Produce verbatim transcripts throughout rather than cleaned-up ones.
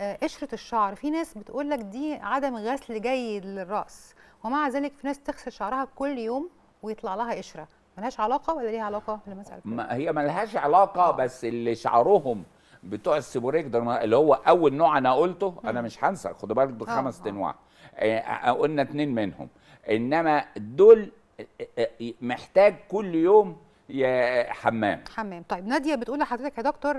قشرة الشعر، في ناس بتقول لك دي عدم غسل جيد للرأس، ومع ذلك في ناس تغسل شعرها كل يوم ويطلع لها قشرة، ملهاش علاقة ولا ليها علاقة؟ ما هي ملهاش علاقة، بس اللي شعرهم بتوع السيبوريك ده اللي هو أول نوع أنا قلته أنا مش هنسى، خدوا بالك دول خمس أنواع قلنا اتنين منهم، إنما دول محتاج كل يوم يا حمام حمام. طيب ناديه بتقول لحضرتك يا دكتور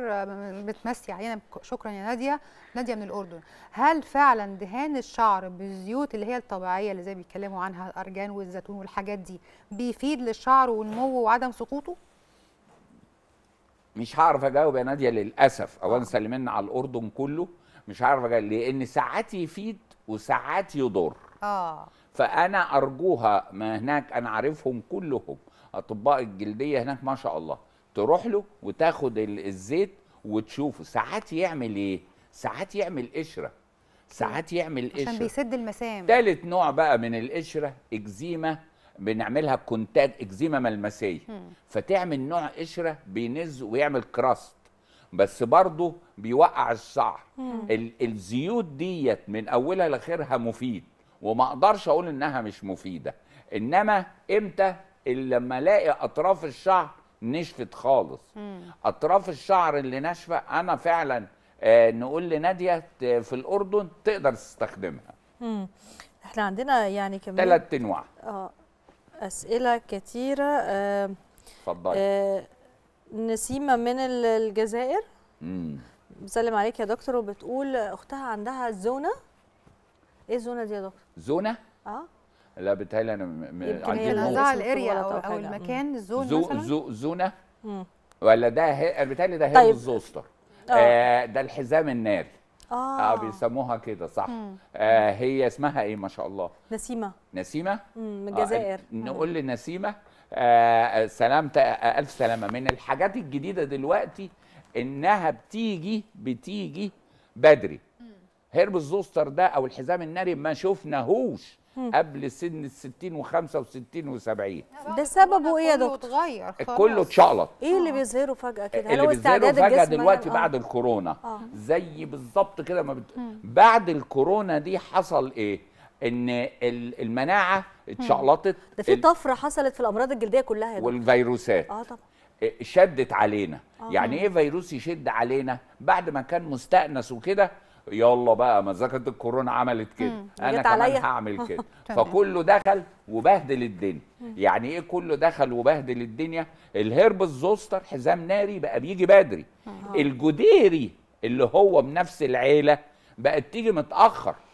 بتمسي علينا، شكرا يا ناديه، ناديه من الاردن، هل فعلا دهان الشعر بالزيوت اللي هي الطبيعيه اللي زي بيتكلموا عنها الارجان والزيتون والحاجات دي بيفيد للشعر ونموه وعدم سقوطه؟ مش هعرف اجاوب يا ناديه للاسف، اولا سلمنا على الاردن كله، مش هعرف اجاوب لان ساعات يفيد وساعات يضر. اه فانا ارجوها، ما هناك انا عارفهم كلهم اطباء الجلديه هناك ما شاء الله، تروح له وتاخد الزيت وتشوفه ساعات يعمل ايه، ساعات يعمل قشره، ساعات يعمل قشره عشان بيسد المسام. ثالث نوع بقى من القشره اكزيما، بنعملها بكونتات اكزيما ملمسيه، فتعمل نوع قشره بينز ويعمل كراست، بس برضه بيوقع الشعر. الزيوت ديت من اولها لاخرها مفيد، وما اقدرش اقول انها مش مفيده، انما امتى؟ لما الاقي اطراف الشعر نشفت خالص. مم. اطراف الشعر اللي ناشفه انا فعلا آه نقول لناديه في الاردن تقدر تستخدمها. مم. احنا عندنا يعني كمان ثلاث انواع اه اسئله كتيره. اتفضلي. آه آه نسيمه من الجزائر امم بسلم عليك يا دكتور، وبتقول اختها عندها الزونه. ايه الزونه دي يا دكتور؟ زونه؟ اه لا بتهيألي أنا عندي نزاع الأريا أو, أو المكان الزون زو مثلا زو زونة مم. ولا ده بتهيألي ده هيل الزوستر. طيب. آه ده الحزام الناري آه, آه بيسموها كده صح. آه هي اسمها إيه ما شاء الله؟ نسيمة. نسيمة؟ من الجزائر. آه نقول لنسيمة آه سلامة آه ألف سلامة. من الحاجات الجديدة دلوقتي إنها بتيجي بتيجي بدري. مم. هيرب الزوستر ده أو الحزام الناري ما شفناهوش قبل سن ال ستين و65 و70. ده سببه ايه يا دكتور؟ اتغير كله، اتشقلط. ايه اللي بيظهره فجأة كده؟ اللي بيظهره فجأة دلوقتي بعد آه. الكورونا آه. زي بالظبط كده ما بت... بعد الكورونا دي حصل ايه؟ ان المناعة اتشقلطت، ده في طفرة حصلت في الامراض الجلدية كلها يا دكتور والفيروسات اه طبعا شدت علينا. آه. يعني ايه فيروس يشد علينا بعد ما كان مستأنس وكده؟ يلا بقى ما ذاكرت الكورونا عملت كده، انا كمان هعمل كده. فكله دخل وبهدل الدنيا. يعني ايه كله دخل وبهدل الدنيا؟ الهرب الزوستر حزام ناري بقى بيجي بدري. الجديري اللي هو بنفس العيله بقت تيجي متاخر.